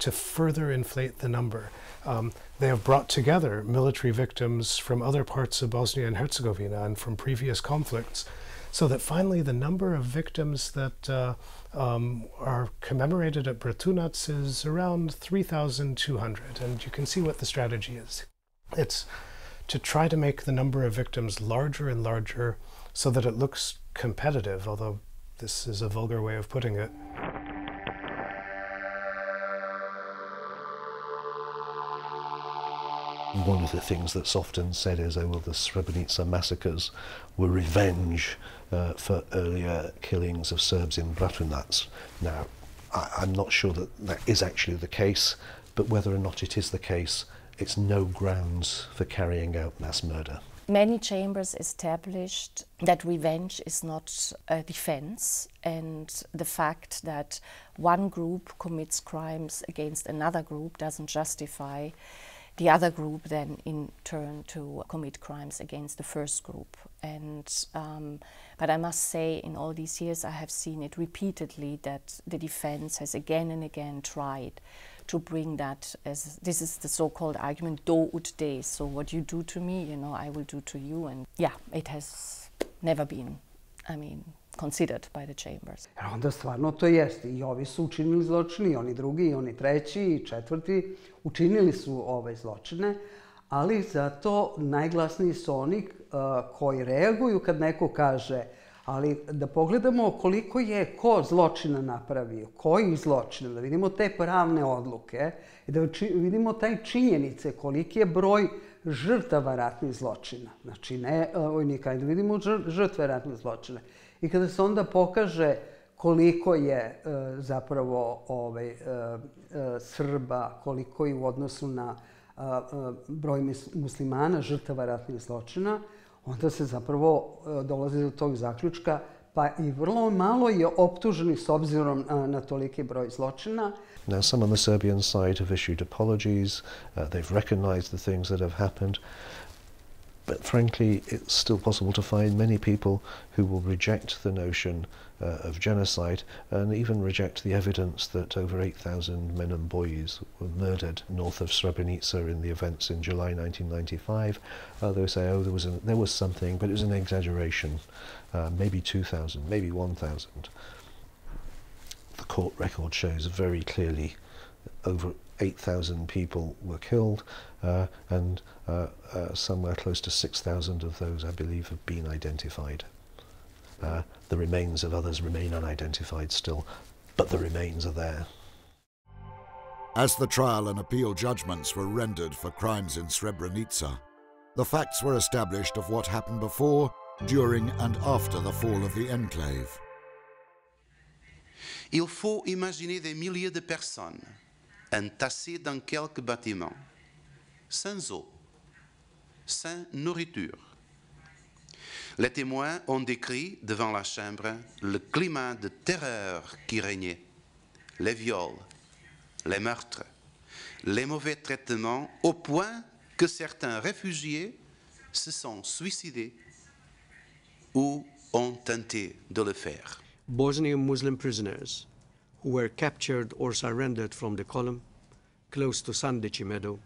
to further inflate the number. Um, they have brought together military victims from other parts of Bosnia and Herzegovina and from previous conflicts, so that finally the number of victims that uh, um, are commemorated at Bratunac is around three thousand two hundred, and you can see what the strategy is. It's to try to make the number of victims larger and larger so that it looks competitive, although this is a vulgar way of putting it. One of the things that's often said is, oh, well, the Srebrenica massacres were revenge uh, for earlier killings of Serbs in Bratunac. Now, I, I'm not sure that that is actually the case, but whether or not it is the case, it's no grounds for carrying out mass murder. Many chambers established that revenge is not a defense, and the fact that one group commits crimes against another group doesn't justify the other group then in turn to commit crimes against the first group. And um, but I must say, in all these years I have seen it repeatedly that the defense has again and again tried to bring that, as this is the so-called argument do ut de, so what you do to me, you know, I will do to you. And yeah, it has never been, I mean, considered by the chambers. Jer onda stvarno to jeste, i ovi su učinili zločine, i oni drugi, i oni treći, i četvrti, učinili su ove zločine, ali zato najglasniji su oni koji reaguju kad neko kaže, ali da pogledamo koliko je ko zločina napravio, koji zločina, da vidimo te pravne odluke I da vidimo taj činjenice koliki je broj žrtava ratnih zločina. Znači ne vojnika, I da vidimo žrtve ratnih zločina. I kada se onda pokaže koliko je zapravo Srba, koliko je u odnosu na broj muslimana žrtava ratnih zločina, onda se zapravo dolazi do tog zaključka, pa I vrlo malo je optuženih s obzirom na toliki broj zločina. Now some on the Serbian side have issued apologies, uh, they've recognized the things that have happened, but frankly it's still possible to find many people who will reject the notion uh, of genocide and even reject the evidence that over eight thousand men and boys were murdered north of Srebrenica in the events in July nineteen ninety-five. Uh, they say, oh, there was, a, there was something, but it was an exaggeration, uh, maybe two thousand, maybe one thousand. The court record shows very clearly over eight thousand people were killed, uh, and uh, uh, somewhere close to six thousand of those, I believe, have been identified. Uh, the remains of others remain unidentified still, but the remains are there. As the trial and appeal judgments were rendered for crimes in Srebrenica, the facts were established of what happened before, during and after the fall of the enclave. Il faut imaginer des milliers de personnes entassés dans quelques bâtiments, sans eau, sans nourriture. Les témoins ont décrit devant la chambre le climat de terreur qui régnait, les viols, les meurtres, les mauvais traitements, au point que certains réfugiés se sont suicidés ou ont tenté de le faire. Bosnian Muslim prisoners were captured or surrendered from the column close to Sandici meadow,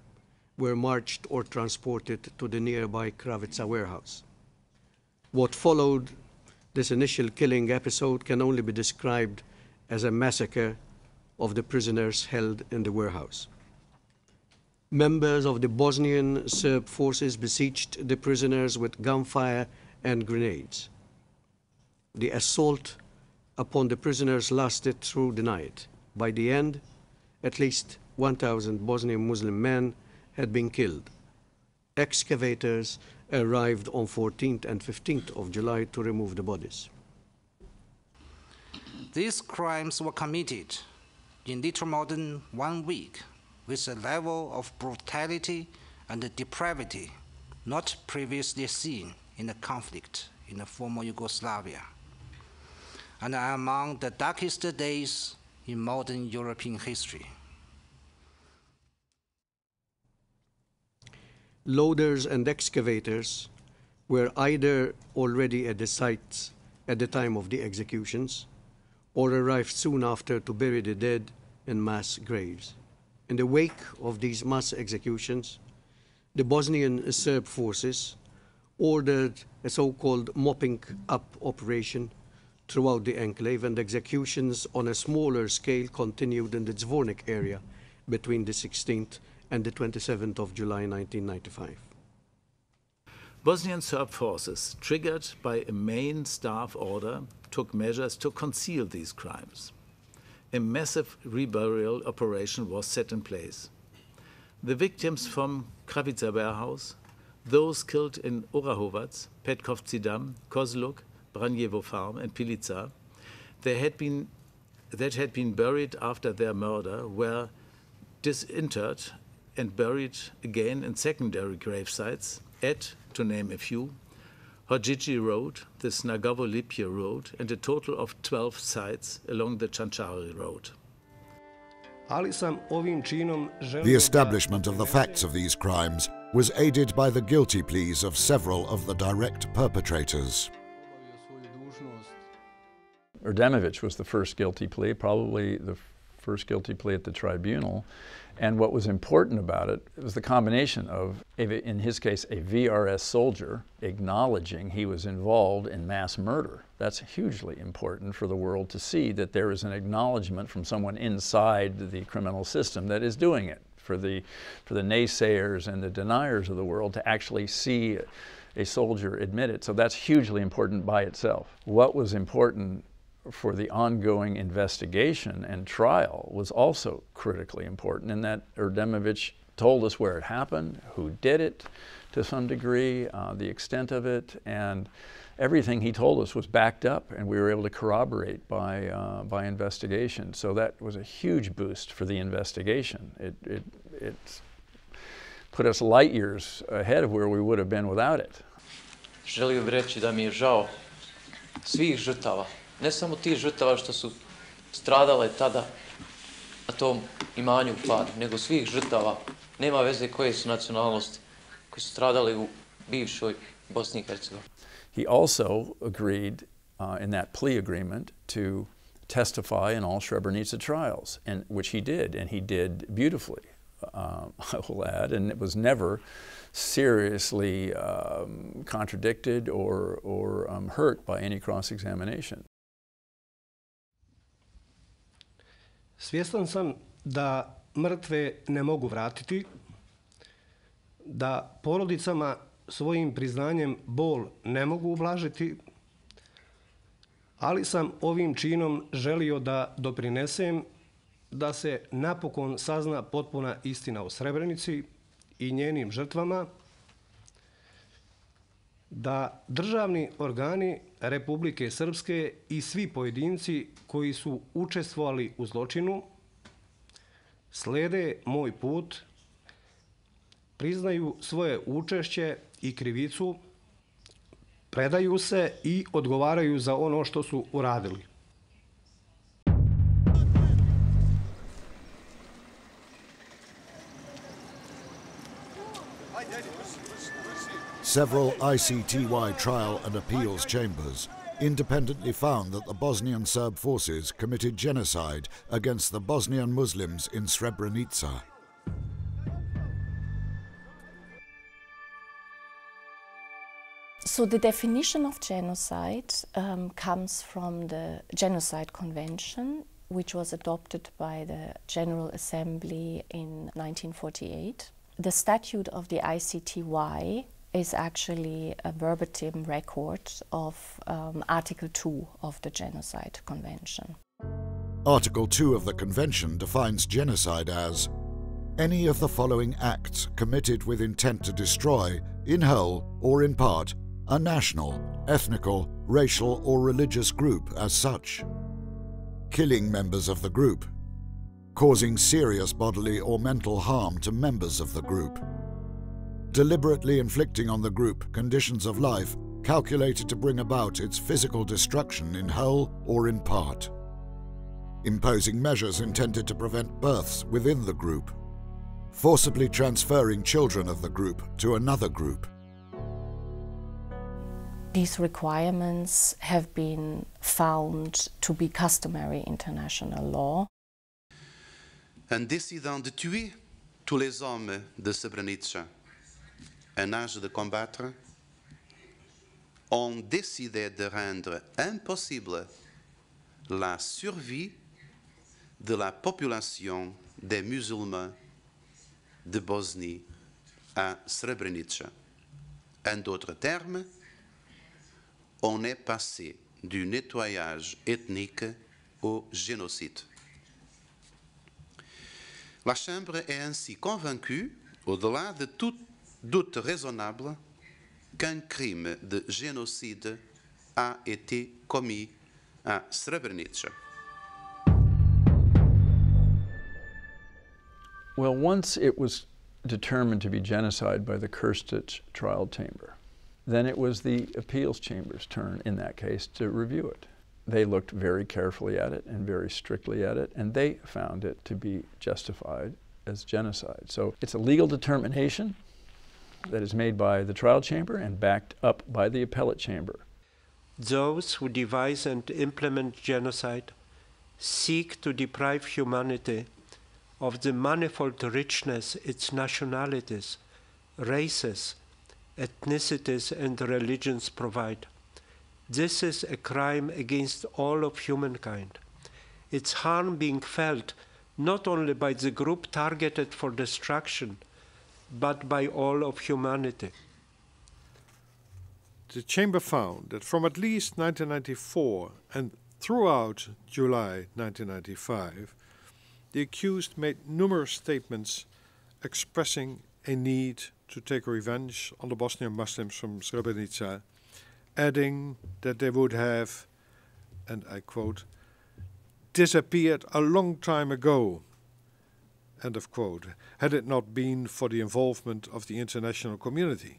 were marched or transported to the nearby Kravica warehouse. What followed this initial killing episode can only be described as a massacre of the prisoners held in the warehouse. Members of the Bosnian Serb forces besieged the prisoners with gunfire and grenades. The assault upon the prisoners lasted through the night. By the end, at least one thousand Bosnian Muslim men had been killed. Excavators arrived on fourteenth and fifteenth of July to remove the bodies. These crimes were committed in little more than one week with a level of brutality and depravity not previously seen in the conflict in the former Yugoslavia. and are among the darkest days in modern European history. Loaders and excavators were either already at the sites at the time of the executions or arrived soon after to bury the dead in mass graves. In the wake of these mass executions, the Bosnian Serb forces ordered a so-called mopping up operation throughout the enclave, and executions on a smaller scale continued in the Zvornik area between the sixteenth and the twenty-seventh of July nineteen ninety-five. Bosnian Serb forces, triggered by a main staff order, took measures to conceal these crimes. A massive reburial operation was set in place. The victims from Kravica warehouse, those killed in Orahovac, Petkovci Dam, Kozluk, Branjevo farm and Pilica, they had been, that had been buried after their murder, were disinterred and buried again in secondary gravesites at, to name a few, Hođići Road, the Snagovo Lipje Road, and a total of twelve sites along the Čančari Road. The establishment of the facts of these crimes was aided by the guilty pleas of several of the direct perpetrators. Erdemović was the first guilty plea, probably the first guilty plea at the tribunal. And what was important about it was the combination of, a, in his case, a V R S soldier acknowledging he was involved in mass murder. That's hugely important for the world to see, that there is an acknowledgement from someone inside the criminal system that is doing it. For the, for the naysayers and the deniers of the world to actually see a soldier admit it. So that's hugely important by itself. What was important for the ongoing investigation and trial was also critically important, in that Erdemović told us where it happened, who did it to some degree, uh, the extent of it, and everything he told us was backed up, and we were able to corroborate by, uh, by investigation. So that was a huge boost for the investigation. It, it, it put us light years ahead of where we would have been without it. Želio bih reći da mi je žao svih žrtava. Ne samo tih žrtava što su stradale tada na tom imanju padu, nego svih žrtava, nema veze koje su nacionalnosti, koji su stradali u bivšoj Bosni I Herzegovini. He also agreed uh, in that plea agreement to testify in all Srebrenica trials, and, which he did, and he did beautifully, um, I will add, and it was never seriously um, contradicted or, or um, hurt by any cross-examination. Svjestan sam da mrtve ne mogu vratiti, da porodicama svojim priznanjem bol ne mogu ublažiti, ali sam ovim činom želio da doprinesem da se napokon sazna potpuna istina o Srebrenici I njenim žrtvama, da državni organi Republike Srpske I svi pojedinci koji su učestvovali u zločinu slede moj put, priznaju svoje učešće I krivicu, predaju se I odgovaraju za ono što su uradili. Several I C T Y trial and appeals chambers independently found that the Bosnian Serb forces committed genocide against the Bosnian Muslims in Srebrenica. So the definition of genocide um, comes from the Genocide Convention, which was adopted by the General Assembly in nineteen forty-eight. The statute of the I C T Y is actually a verbatim record of um, Article two of the Genocide Convention. Article two of the Convention defines genocide as any of the following acts committed with intent to destroy, in whole or in part, a national, ethnical, racial or religious group as such. Killing members of the group. Causing serious bodily or mental harm to members of the group. Deliberately inflicting on the group conditions of life calculated to bring about its physical destruction in whole or in part, imposing measures intended to prevent births within the group, forcibly transferring children of the group to another group. These requirements have been found to be customary international law. En décidant de tuer tous les hommes de Srebrenica, en âge de combattre, ont décidé de rendre impossible la survie de la population des musulmans de Bosnie à Srebrenica. En d'autres termes, on est passé du nettoyage ethnique au génocide. La Chambre est ainsi convaincue, au-delà de tout doute raisonnable, qu'un crime de génocide a été commis à Srebrenica. Well, once it was determined to be genocide by the Krstić trial chamber, then it was the appeals chamber's turn, in that case, to review it. They looked very carefully at it and very strictly at it, and they found it to be justified as genocide. So it's a legal determination that is made by the trial chamber and backed up by the appellate chamber. Those who devise and implement genocide seek to deprive humanity of the manifold richness its nationalities, races, ethnicities and religions provide. This is a crime against all of humankind. Its harm being felt not only by the group targeted for destruction, but by all of humanity. The chamber found that from at least nineteen ninety-four and throughout July nineteen ninety-five, the accused made numerous statements expressing a need to take revenge on the Bosnian Muslims from Srebrenica, adding that they would have, and I quote, disappeared a long time ago, end of quote, had it not been for the involvement of the international community.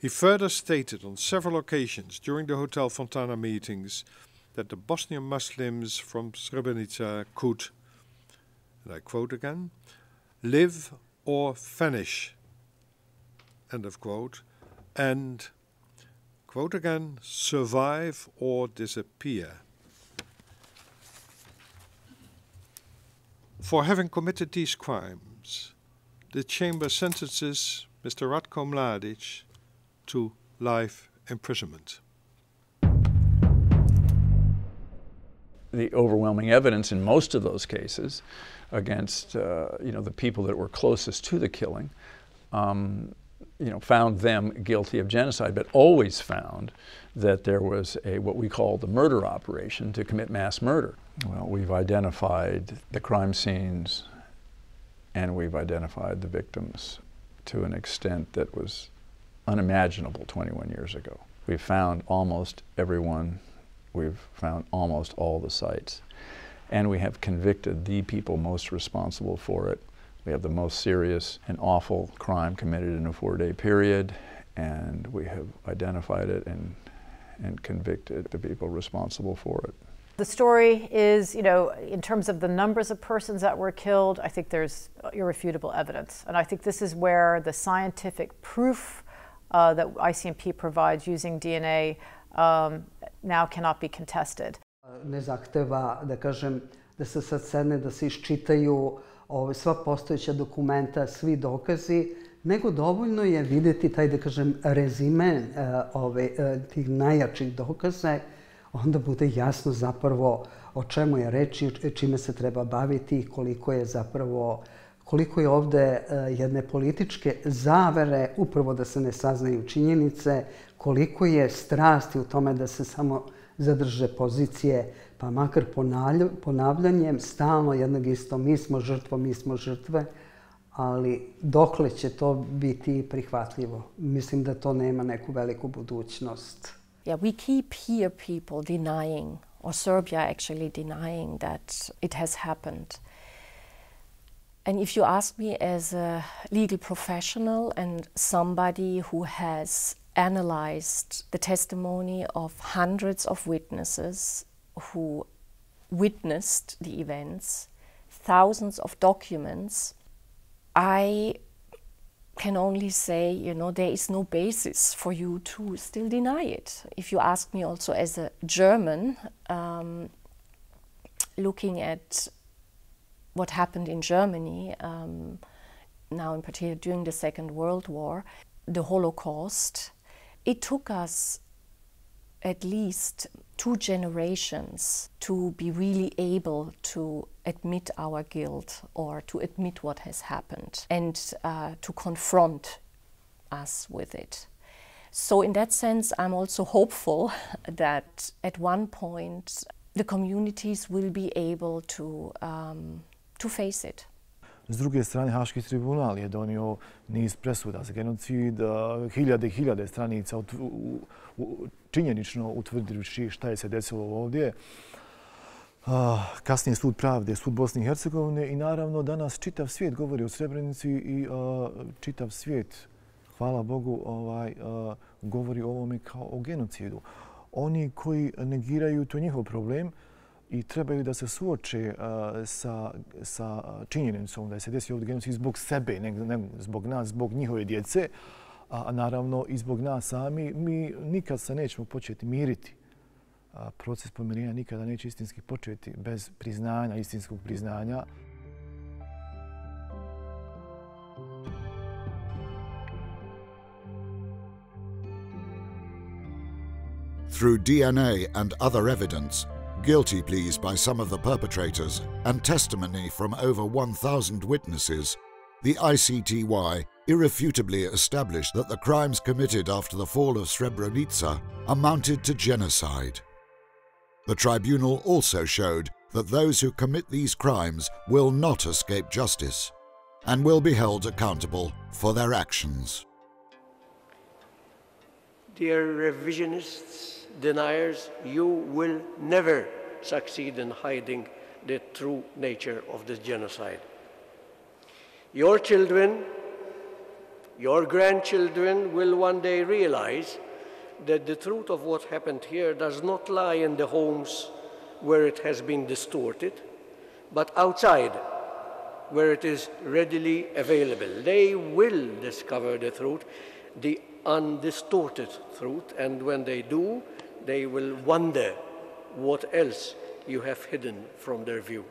He further stated on several occasions during the Hotel Fontana meetings that the Bosnian Muslims from Srebrenica could, and I quote again, live or vanish, end of quote, and, quote again, survive or disappear. For having committed these crimes, the chamber sentences Mister Ratko Mladic to life imprisonment. The overwhelming evidence in most of those cases against uh, you know, the people that were closest to the killing, um, you know, found them guilty of genocide, but always found that there was a, what we call the murder operation to commit mass murder. Well, we've identified the crime scenes and we've identified the victims to an extent that was unimaginable twenty-one years ago. We've found almost everyone. We've found almost all the sites. And we have convicted the people most responsible for it. We have the most serious and awful crime committed in a four-day period, and we have identified it and, and convicted the people responsible for it. The story is, you know, in terms of the numbers of persons that were killed, I think there's irrefutable evidence. And I think this is where the scientific proof uh, that I C M P provides using D N A um, now cannot be contested. Ne zahteva, da kažem, da se sad sedne, da se iščitaju ove, sva postojeća dokumenta, svi dokazi, nego dovoljno je vidjeti taj, da kažem, rezime ove, tih najjačih dokaza, onda bude jasno zapravo o čemu je reč, čime se treba baviti I koliko je zapravo, koliko je ovde jedne političke zavere, upravo da se ne saznaju činjenice, koliko je strasti u tome da se samo zadrže pozicije, pa makar ponavljanjem, stalno jednog isto, mi smo žrtvo, mi smo žrtve, ali dokle će to biti prihvatljivo? Mislim da to nema neku veliku budućnost. Yeah, we keep here people denying, or Serbia actually denying that it has happened. And if you ask me as a legal professional and somebody who has analyzed the testimony of hundreds of witnesses who witnessed the events, thousands of documents. I can only say, you know, there is no basis for you to still deny it. If you ask me also as a German, um, looking at what happened in Germany, um, now in particular during the Second World War, the Holocaust, it took us at least two generations to be really able to admit our guilt or to admit what has happened and uh, to confront us with it. So in that sense, I'm also hopeful that at one point the communities will be able to, um, to face it. S druge strane, Haški tribunal je donio niz presuda za genocid, hiljade i hiljade stranica činjenično utvrdivši šta je se desilo ovdje. Kasnije sud pravde, sud Bosne i Hercegovine i naravno danas čitav svijet govori o Srebrenici i čitav svijet, hvala Bogu, govori o ovome kao o genocidu. Oni koji negiraju to njihov problem, i trebaju da se suoče sa činjenicom da se desio ovdje genocid zbog sebe, ne zbog nas, zbog njihove djece, a naravno i zbog nas sami. Mi nikad se nećemo početi miriti. Proces pomirenja nikada neće istinski početi bez priznanja, istinskog priznanja. Through D N A and other evidence, guilty pleas by some of the perpetrators and testimony from over one thousand witnesses, the I C T Y irrefutably established that the crimes committed after the fall of Srebrenica amounted to genocide. The tribunal also showed that those who commit these crimes will not escape justice and will be held accountable for their actions. Dear revisionists, deniers, you will never succeed in hiding the true nature of this genocide. Your children, your grandchildren will one day realize that the truth of what happened here does not lie in the homes where it has been distorted, but outside where it is readily available. They will discover the truth, the undistorted truth, and when they do, they will wonder what else you have hidden from their view.